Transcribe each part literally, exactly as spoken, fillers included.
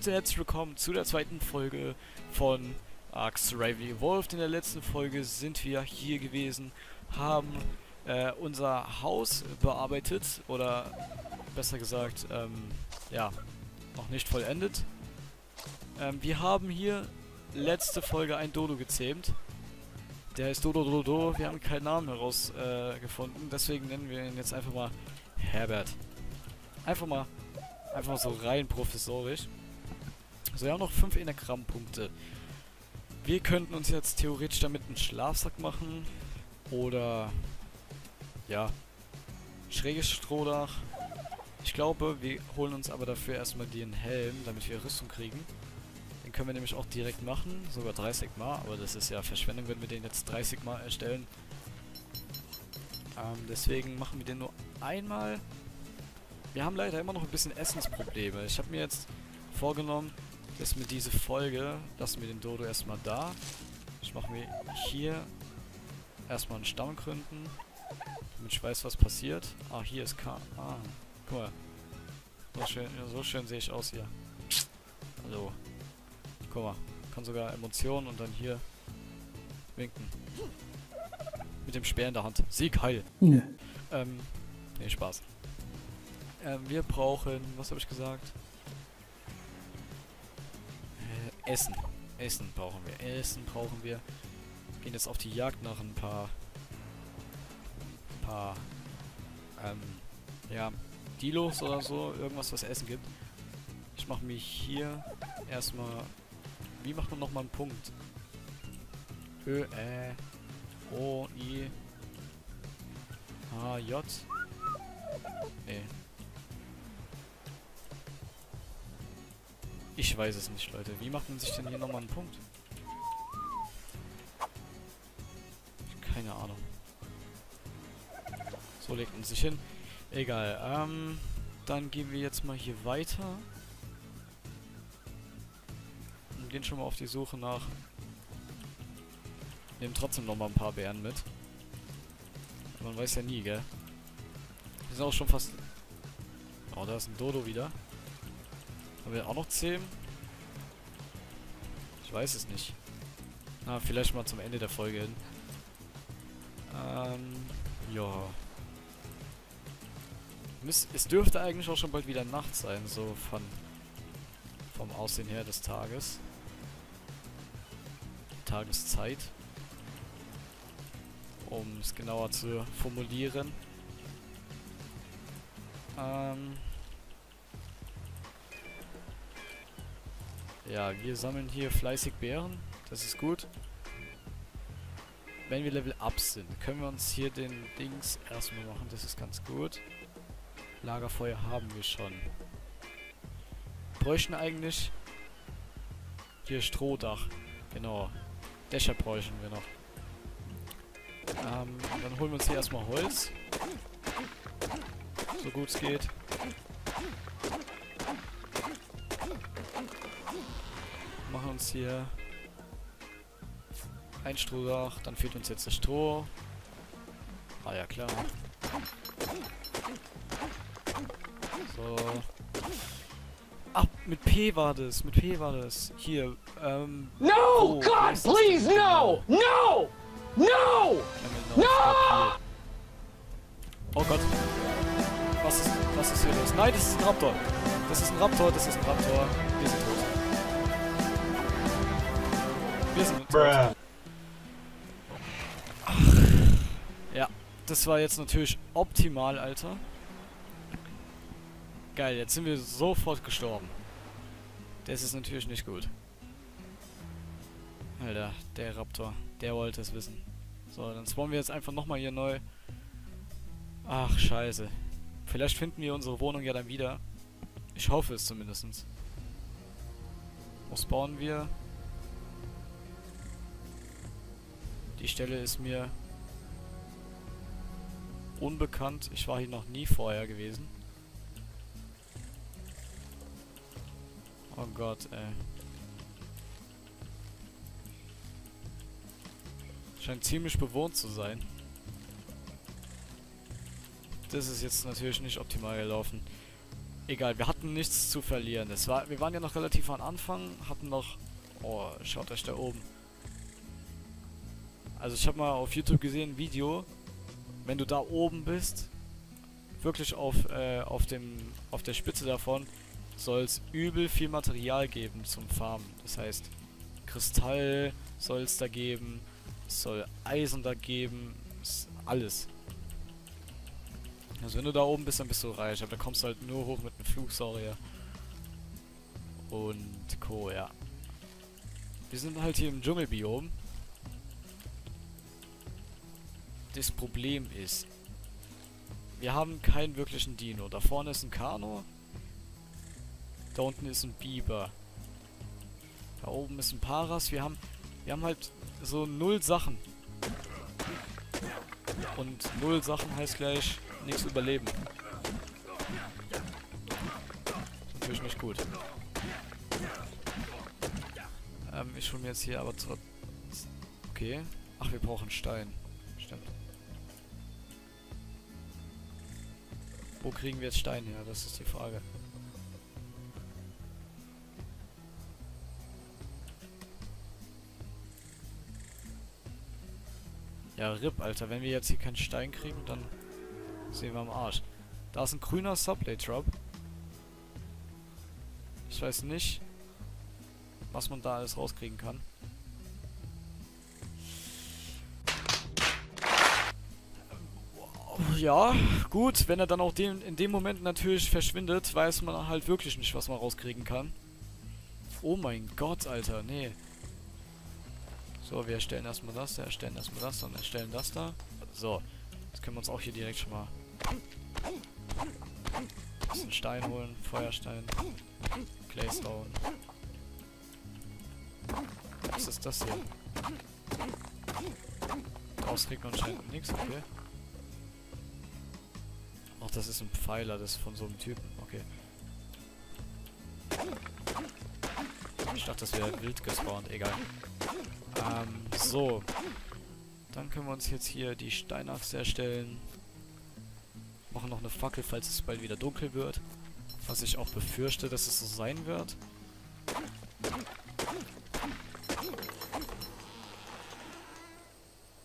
Leute, herzlich willkommen zu der zweiten Folge von ARK Survival Evolved. In der letzten Folge sind wir hier gewesen, haben äh, unser Haus bearbeitet oder besser gesagt, ähm, ja, noch nicht vollendet. Ähm, wir haben hier letzte Folge ein Dodo gezähmt. Der heißt Dodo Dodo, wir haben keinen Namen herausgefunden, äh, deswegen nennen wir ihn jetzt einfach mal Herbert. Einfach mal, einfach mal so rein professorisch. So, wir haben noch fünf Engramm-Punkte. Wir könnten uns jetzt theoretisch damit einen Schlafsack machen oder ja, schräges Strohdach. Ich glaube, wir holen uns aber dafür erstmal den Helm, damit wir Rüstung kriegen. Den können wir nämlich auch direkt machen, sogar drei Sigma, aber das ist ja Verschwendung, wenn wir den jetzt drei Sigma erstellen. Ähm, deswegen machen wir den nur einmal. Wir haben leider immer noch ein bisschen Essensprobleme. Ich habe mir jetzt vorgenommen, dass wir diese Folge, lassen wir den Dodo erstmal da. Ich mache mir hier erstmal einen Stamm gründen, damit ich weiß, was passiert. Ah, hier ist K. Ah, guck mal. So schön, so schön sehe ich aus hier. Hallo. Guck mal, kann sogar Emotionen und dann hier winken. Mit dem Speer in der Hand. Sieg, heil! Nee. Ähm, nee, Spaß. Ähm, wir brauchen, was habe ich gesagt? Äh, Essen. Essen brauchen wir. Essen brauchen wir. Gehen jetzt auf die Jagd nach ein paar... Ein paar... Ähm, ja, Dilos oder so. Irgendwas, was Essen gibt. Ich mache mich hier erstmal... Wie macht man nochmal einen Punkt? Ö, Ä, O, I, H, J. Nee. Ich weiß es nicht, Leute. Wie macht man sich denn hier nochmal einen Punkt? Keine Ahnung. So legt man sich hin. Egal. Ähm, dann gehen wir jetzt mal hier weiter. Gehen schon mal auf die Suche nach. Nehmen trotzdem noch mal ein paar Bären mit. Man weiß ja nie, gell? Wir sind auch schon fast. Oh, da ist ein Dodo wieder. Haben wir auch noch zehn? Ich weiß es nicht. Na, ah, vielleicht mal zum Ende der Folge hin. Ähm, ja. Es dürfte eigentlich auch schon bald wieder Nacht sein, so von vom Aussehen her des Tages. Tageszeit, um es genauer zu formulieren. Ähm ja, wir sammeln hier fleißig Beeren, das ist gut. Wenn wir Level Up sind, können wir uns hier den Dings erstmal machen, das ist ganz gut. Lagerfeuer haben wir schon. Bräuchten eigentlich hier Strohdach, genau. Dächer bräuchten wir noch. Ähm, dann holen wir uns hier erstmal Holz. So gut es geht. Machen uns hier ein Strohdach. Dann fehlt uns jetzt das Stroh. Ah ja, klar. So. Ach, mit P war das, mit P war das. Hier, ähm... No, oh, God, please, no! No! No! No! Oh Gott. Was ist, was ist hier los? Nein, das ist ein Raptor. Das ist ein Raptor, das ist ein Raptor. Wir sind tot. Wir sind tot. Ach. Ja, das war jetzt natürlich optimal, Alter. Geil, jetzt sind wir sofort gestorben. Das ist natürlich nicht gut. Alter, der Raptor, der wollte es wissen. So, dann spawnen wir jetzt einfach nochmal hier neu. Ach, scheiße. Vielleicht finden wir unsere Wohnung ja dann wieder. Ich hoffe es zumindest. Wo spawnen wir? Die Stelle ist mir unbekannt. Ich war hier noch nie vorher gewesen. Oh Gott, ey. Scheint ziemlich bewohnt zu sein. Das ist jetzt natürlich nicht optimal gelaufen. Egal, wir hatten nichts zu verlieren. Das war, wir waren ja noch relativ am Anfang, hatten noch... Oh, schaut euch da oben. Also ich habe mal auf YouTube gesehen, ein Video, wenn du da oben bist, wirklich auf, äh, auf, dem, auf der Spitze davon, soll es übel viel Material geben zum Farmen. Das heißt, Kristall soll es da geben, es soll Eisen da geben, alles. Also wenn du da oben bist, dann bist du reich, aber da kommst du halt nur hoch mit einem Flugsaurier. Und Co, ja. Wir sind halt hier im Dschungelbiom. Das Problem ist, wir haben keinen wirklichen Dino. Da vorne ist ein Kano. Da unten ist ein Biber. Da oben ist ein Paras. Wir haben, wir haben halt so null Sachen. Und null Sachen heißt gleich nichts überleben. Das fühlt mich gut. Ähm, ich hole mir jetzt hier aber zu... Okay. Ach, wir brauchen Stein. Stimmt. Wo kriegen wir jetzt Stein her? Das ist die Frage. Ja, R I P, Alter. Wenn wir jetzt hier keinen Stein kriegen, dann sehen wir am Arsch. Da ist ein grüner Subway-Drop. Ich weiß nicht, was man da alles rauskriegen kann. Ja, gut. Wenn er dann auch den, in dem Moment natürlich verschwindet, weiß man halt wirklich nicht, was man rauskriegen kann. Oh mein Gott, Alter. Nee. So, wir erstellen erstmal das, wir erstellen erstmal das, dann erstellen das da. So, jetzt können wir uns auch hier direkt schon mal ein bisschen Stein holen, Feuerstein, Claystone. Was ist das hier? Daraus kriegt man anscheinend nichts, okay. Ach, das ist ein Pfeiler, das ist von so einem Typen, okay. Ich dachte, das wäre wild gespawnt, egal. Ähm, so. Dann können wir uns jetzt hier die Steinachse erstellen. Machen noch eine Fackel, falls es bald wieder dunkel wird. Was ich auch befürchte, dass es so sein wird.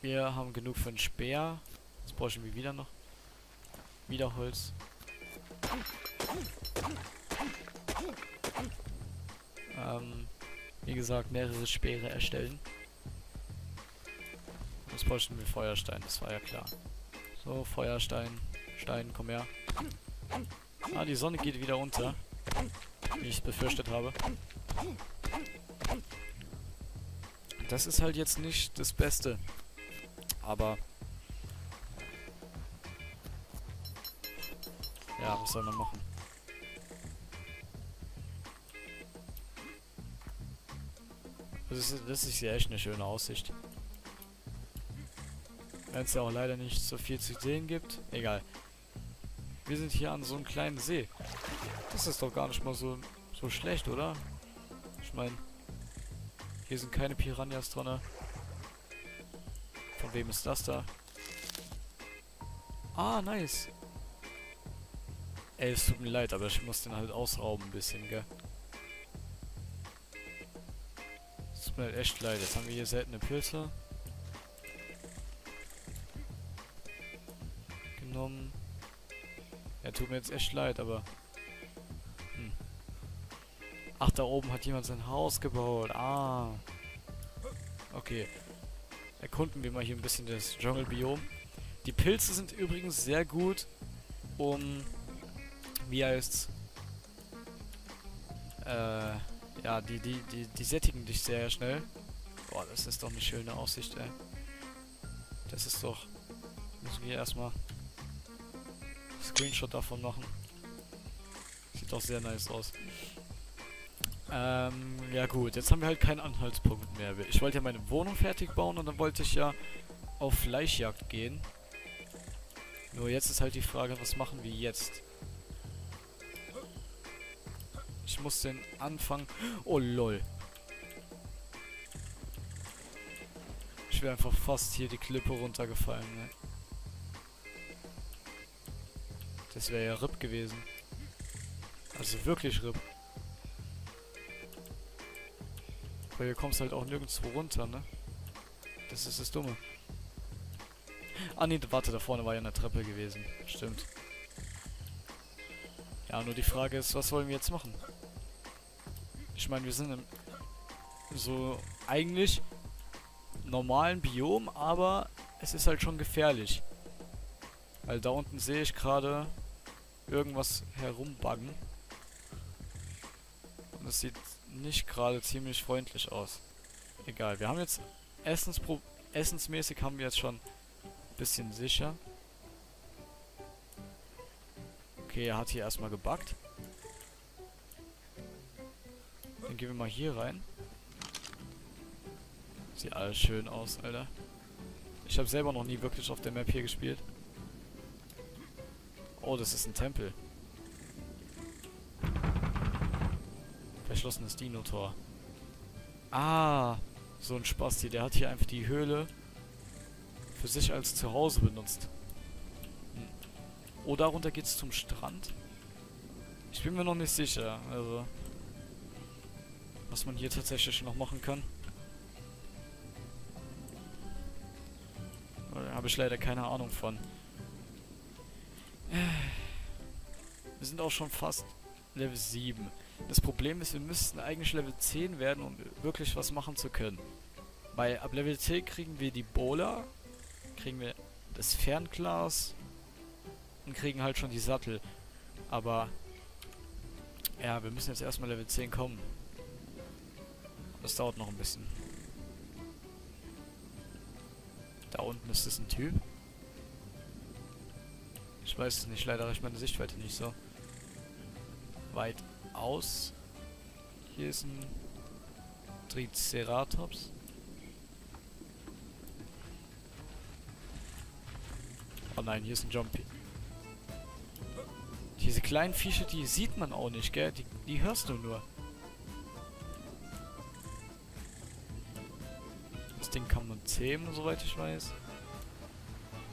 Wir haben genug für einen Speer. Jetzt brauchen wir wieder noch. Wieder Holz. Ähm... Wie gesagt, mehrere Speere erstellen. Das bräuchten wir Feuerstein, das war ja klar. So, Feuerstein. Stein, komm her. Ah, die Sonne geht wieder unter. Wie ich es befürchtet habe. Das ist halt jetzt nicht das Beste. Aber... Ja, was soll man machen? Das ist, das ist ja echt eine schöne Aussicht. Wenn es ja auch leider nicht so viel zu sehen gibt. Egal. Wir sind hier an so einem kleinen See. Das ist doch gar nicht mal so, so schlecht, oder? Ich meine, hier sind keine Piranhas drin. Von wem ist das da? Ah, nice. Ey, es tut mir leid, aber ich muss den halt ausrauben ein bisschen, gell? Tut mir halt echt leid, jetzt haben wir hier seltene Pilze genommen. Ja, tut mir jetzt echt leid, aber... Hm. Ach, da oben hat jemand sein Haus gebaut. Ah. Okay. Erkunden wir mal hier ein bisschen das Dschungelbiom. Die Pilze sind übrigens sehr gut, um... Wie heißt's? Äh... Ja, die, die, die, die sättigen dich sehr schnell. Boah, das ist doch eine schöne Aussicht, ey. Das ist doch... Müssen wir erstmal... Screenshot davon machen. Sieht doch sehr nice aus. Ähm, ja gut. Jetzt haben wir halt keinen Anhaltspunkt mehr. Ich wollte ja meine Wohnung fertig bauen und dann wollte ich ja auf Fleischjagd gehen. Nur jetzt ist halt die Frage, was machen wir jetzt? Ich muss den Anfang... Oh, lol. Ich wäre einfach fast hier die Klippe runtergefallen, ne? Das wäre ja R I P gewesen. Also wirklich R I P. Weil hier kommst du halt auch nirgendwo runter, ne? Das ist das Dumme. Ah ne, warte, da vorne war ja eine Treppe gewesen. Stimmt. Ja, nur die Frage ist, was wollen wir jetzt machen? Ich meine, wir sind im so eigentlich normalen Biom, aber es ist halt schon gefährlich. Weil da unten sehe ich gerade irgendwas herumbuggen. Und es sieht nicht gerade ziemlich freundlich aus. Egal, wir haben jetzt Essenspro- essensmäßig haben wir jetzt schon ein bisschen sicher. Okay, er hat hier erstmal gebuggt. Dann gehen wir mal hier rein. Sieht alles schön aus, Alter. Ich habe selber noch nie wirklich auf der Map hier gespielt. Oh, das ist ein Tempel. Verschlossenes Dino-Tor. Ah, so ein Spasti. Der hat hier einfach die Höhle für sich als Zuhause benutzt. Hm. Oh, darunter geht's zum Strand. Ich bin mir noch nicht sicher, also was man hier tatsächlich noch machen kann. Da habe ich leider keine Ahnung von. Wir sind auch schon fast Level sieben. Das Problem ist, wir müssten eigentlich Level zehn werden, um wirklich was machen zu können. Weil ab Level zehn kriegen wir die Bowler, kriegen wir das Fernglas und kriegen halt schon die Sattel. Aber ja, wir müssen jetzt erstmal Level zehn kommen. Das dauert noch ein bisschen. Da unten ist das ein Typ. Ich weiß es nicht, leider reicht meine Sichtweite nicht so weit aus. Hier ist ein Triceratops. Oh nein, hier ist ein Jumpy. Diese kleinen Viecher, die sieht man auch nicht, gell? Die, die hörst du nur. Das Ding kann man zähmen, soweit ich weiß.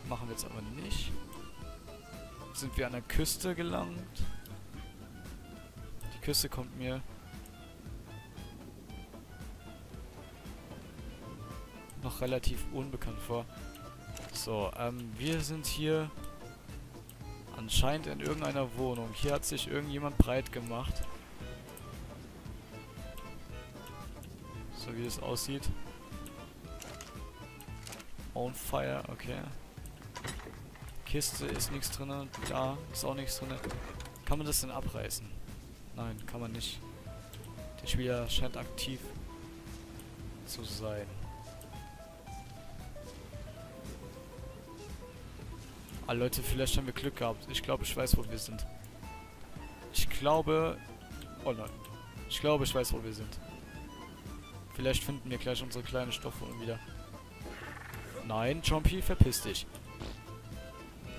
Machen wir jetzt aber nicht. Sind wir an der Küste gelangt. Die Küste kommt mir noch relativ unbekannt vor. So, ähm, wir sind hier anscheinend in irgendeiner Wohnung. Hier hat sich irgendjemand breit gemacht. So wie es aussieht. On fire, okay. Kiste ist nichts drin, da ist auch nichts drin. Kann man das denn abreißen? Nein, kann man nicht. Der Spieler scheint aktiv zu sein. Ah Leute, vielleicht haben wir Glück gehabt. Ich glaube, ich weiß, wo wir sind. Ich glaube... Oh nein. Ich glaube, ich weiß, wo wir sind. Vielleicht finden wir gleich unsere kleine Stoffwolke wieder. Nein, Chompy, verpiss dich.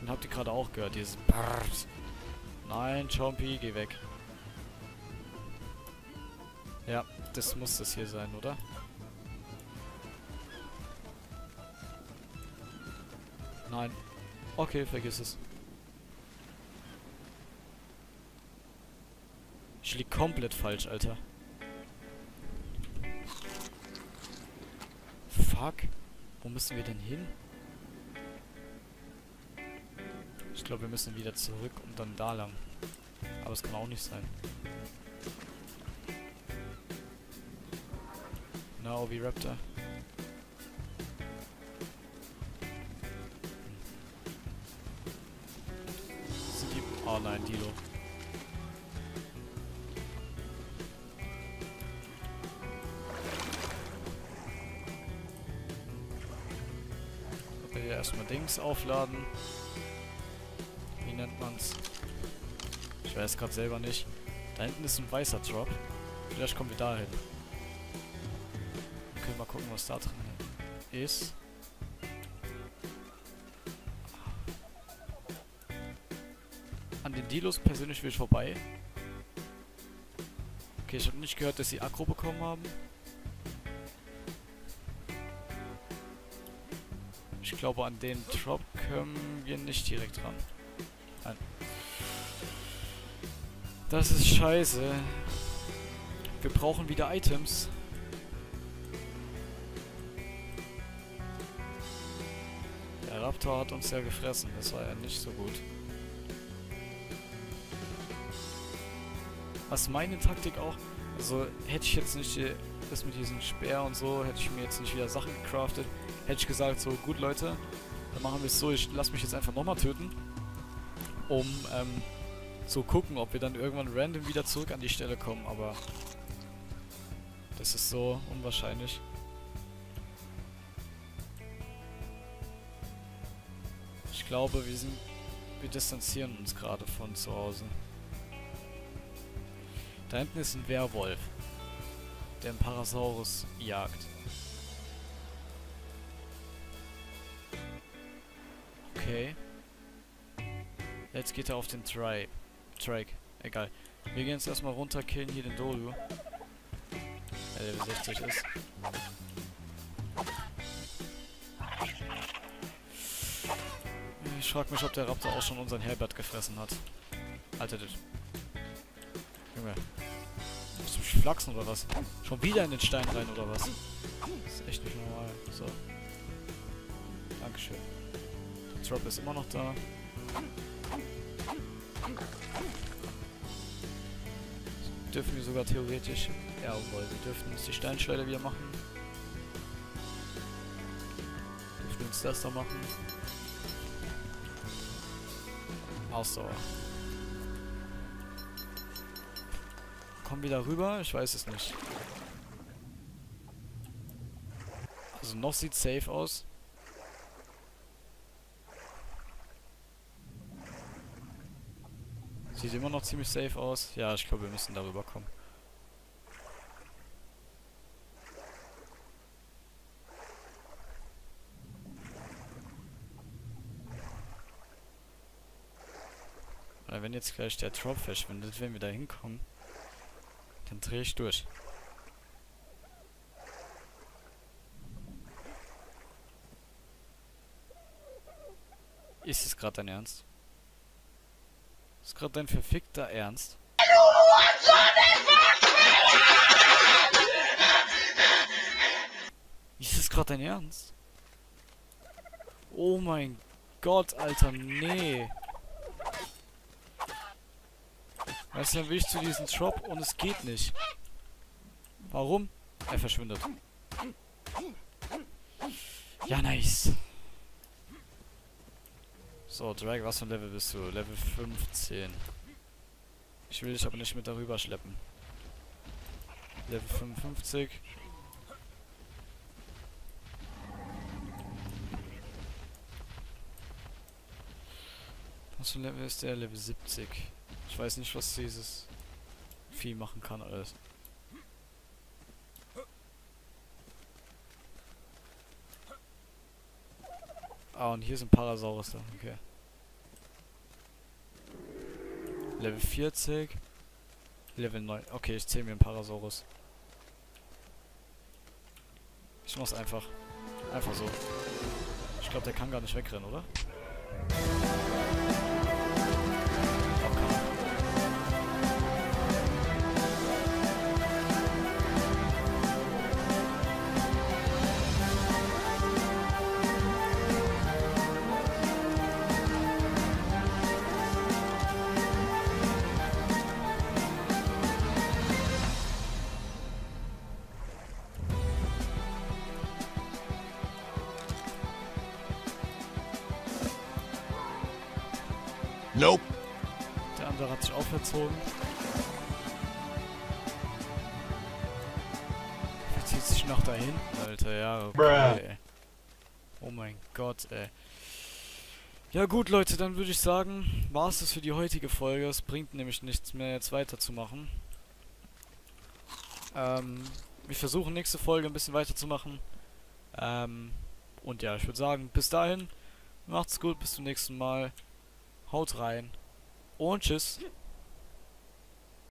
Habt ihr gerade auch gehört, dieses Brrrrs. Nein, Chompy, geh weg. Ja, das muss das hier sein, oder? Nein. Okay, vergiss es. Ich lieg komplett falsch, Alter. Fuck. Wo müssen wir denn hin? Ich glaube, wir müssen wieder zurück und dann da lang. Aber es kann auch nicht sein. No, wie Raptor. Sind die... Oh nein, Dilo. Okay, erstmal Dings aufladen. Nennt man's. Ich weiß gerade selber nicht. Da hinten ist ein weißer Drop. Vielleicht kommen wir da hin. Können wir mal gucken, was da drin ist. An den Dilos persönlich will ich vorbei. Okay, ich habe nicht gehört, dass sie Aggro bekommen haben. Ich glaube, an den Drop können wir nicht direkt ran. Das ist scheiße. Wir brauchen wieder Items. Der Raptor hat uns ja gefressen. Das war ja nicht so gut. Was meine Taktik auch... Also hätte ich jetzt nicht das mit diesem Speer und so, hätte ich mir jetzt nicht wieder Sachen gecraftet, hätte ich gesagt, so gut Leute, dann machen wir es so, ich lasse mich jetzt einfach nochmal töten, um ähm, zu gucken, ob wir dann irgendwann random wieder zurück an die Stelle kommen, aber das ist so unwahrscheinlich. Ich glaube, wir sind, wir distanzieren uns gerade von zu Hause. Da hinten ist ein Werwolf, der einen Parasaurus jagt. Okay. Jetzt geht er auf den Tri Track. Egal. Wir gehen jetzt erstmal runter, killen hier den Dodo. Der Level sechzig ist. Ich frag mich, ob der Raptor auch schon unseren Herbert gefressen hat. Alter, das. Junge. Musst du mich flachsen oder was? Schon wieder in den Stein rein oder was? Das ist echt nicht normal. So. Dankeschön. Der Drop ist immer noch da. Das dürfen wir sogar theoretisch. Jawohl, wir dürfen uns die Steinschleuder wieder machen. Dürfen wir uns das da machen. Ausdauer. Kommen wir da rüber? Ich weiß es nicht. Also noch sieht safe aus. Sieht immer noch ziemlich safe aus. Ja, ich glaube, wir müssen darüber kommen. Weil wenn jetzt gleich der Drop verschwindet, wenn wir da hinkommen, dann drehe ich durch. Ist es gerade dein Ernst? Ist gerade dein verfickter Ernst? Ist es gerade dein Ernst? Oh mein Gott, Alter, nee. Weißt du, dann will ich zu diesem Drop und es geht nicht. Warum? Er verschwindet. Ja, nice. So, Drag, was für ein Level bist du? Level fünfzehn. Ich will dich aber nicht mit darüber schleppen. Level fünfundfünfzig. Was für ein Level ist der? Level siebzig. Ich weiß nicht, was dieses Vieh machen kann, alles. Ah, und hier sind Parasaurus da, okay. Level vierzig. Level neun. Okay, ich zähle mir einen Parasaurus. Ich mach's einfach. Einfach so. Ich glaube, der kann gar nicht wegrennen, oder? Nope. Der andere hat sich auch verzogen. Er zieht sich noch dahin. Alter, ja, okay. Oh mein Gott, ey. Ja gut, Leute, dann würde ich sagen, war es das für die heutige Folge. Es bringt nämlich nichts mehr, jetzt weiterzumachen. Ähm, wir versuchen nächste Folge ein bisschen weiterzumachen. Ähm, und ja, ich würde sagen, bis dahin, macht's gut, bis zum nächsten Mal. Haut rein und tschüss.